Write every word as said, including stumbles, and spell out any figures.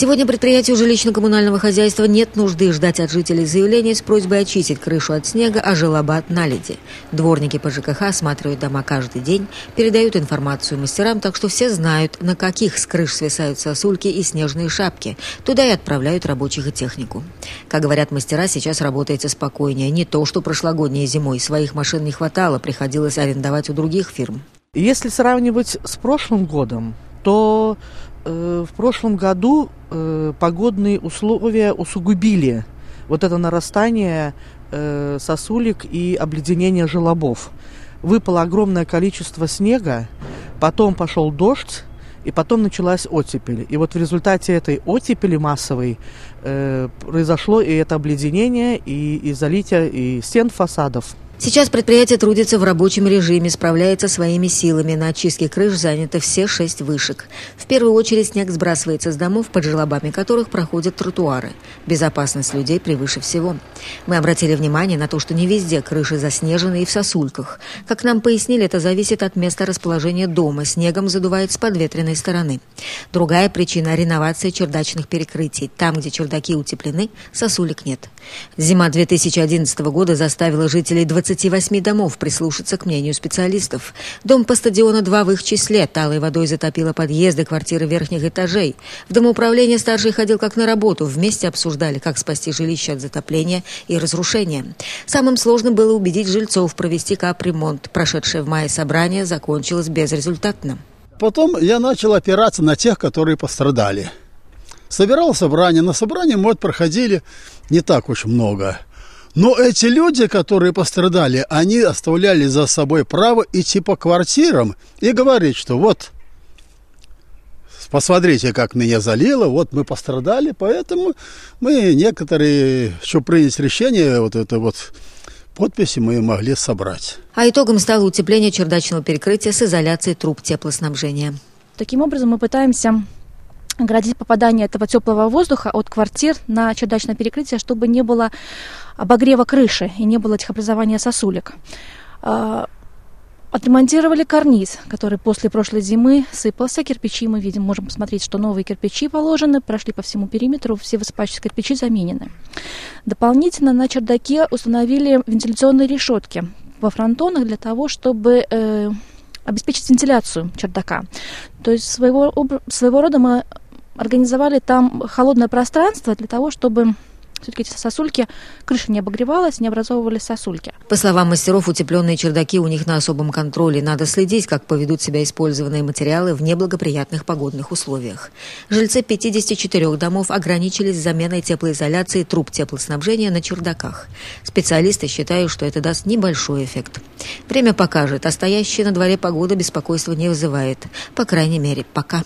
Сегодня предприятию жилищно-коммунального хозяйства нет нужды ждать от жителей заявления с просьбой очистить крышу от снега, а желоба от наледи. Дворники по ЖКХ осматривают дома каждый день, передают информацию мастерам, так что все знают, на каких с крыш свисают сосульки и снежные шапки. Туда и отправляют рабочих и технику. Как говорят мастера, сейчас работается спокойнее. Не то, что прошлогодней зимой. Своих машин не хватало, приходилось арендовать у других фирм. Если сравнивать с прошлым годом, то э, в прошлом году э, погодные условия усугубили вот это нарастание э, сосулек и обледенение желобов. Выпало огромное количество снега, потом пошел дождь, и потом началась оттепель. И вот в результате этой оттепели массовой э, произошло и это обледенение, и, и залитие и стен фасадов. Сейчас предприятие трудится в рабочем режиме, справляется своими силами. На очистке крыш заняты все шесть вышек. В первую очередь снег сбрасывается с домов, под желобами которых проходят тротуары. Безопасность людей превыше всего. Мы обратили внимание на то, что не везде крыши заснежены и в сосульках. Как нам пояснили, это зависит от места расположения дома. Снегом задувает с подветренной стороны. Другая причина – реновация чердачных перекрытий. Там, где чердаки утеплены, сосулек нет. Зима две тысячи одиннадцатого года заставила жителей двадцати восьми домов прислушаться к мнению специалистов. Дом по стадиону два в их числе. Талой водой затопило подъезды, квартиры верхних этажей. В домоуправление старший ходил как на работу. Вместе обсуждали, как спасти жилище от затопления и разрушения. Самым сложным было убедить жильцов провести капремонт. Прошедшее в мае собрание закончилось безрезультатно. Потом я начал опираться на тех, которые пострадали. Собирал собрание. На собрании мы проходили не так уж много. Но эти люди, которые пострадали, они оставляли за собой право идти по квартирам и говорить, что вот, посмотрите, как меня залило, вот мы пострадали, поэтому мы некоторые, чтобы принять решение, вот это вот подписи мы могли собрать. А итогом стало утепление чердачного перекрытия с изоляцией труб теплоснабжения. Таким образом мы пытаемся оградить попадание этого теплого воздуха от квартир на чердачное перекрытие, чтобы не было обогрева крыши и не было этих образования сосулек. Отремонтировали карниз, который после прошлой зимы сыпался. Кирпичи мы видим, можем посмотреть, что новые кирпичи положены, прошли по всему периметру, все высыпающиеся кирпичи заменены. Дополнительно на чердаке установили вентиляционные решетки во фронтонах для того, чтобы э, обеспечить вентиляцию чердака. То есть своего, своего рода мы организовали там холодное пространство для того, чтобы все-таки эти сосульки, крыша не обогревалась, не образовывались сосульки. По словам мастеров, утепленные чердаки у них на особом контроле. Надо следить, как поведут себя использованные материалы в неблагоприятных погодных условиях. Жильцы пятидесяти четырёх домов ограничились заменой теплоизоляции труб теплоснабжения на чердаках. Специалисты считают, что это даст небольшой эффект. Время покажет, а стоящая на дворе погода беспокойства не вызывает. По крайней мере, пока.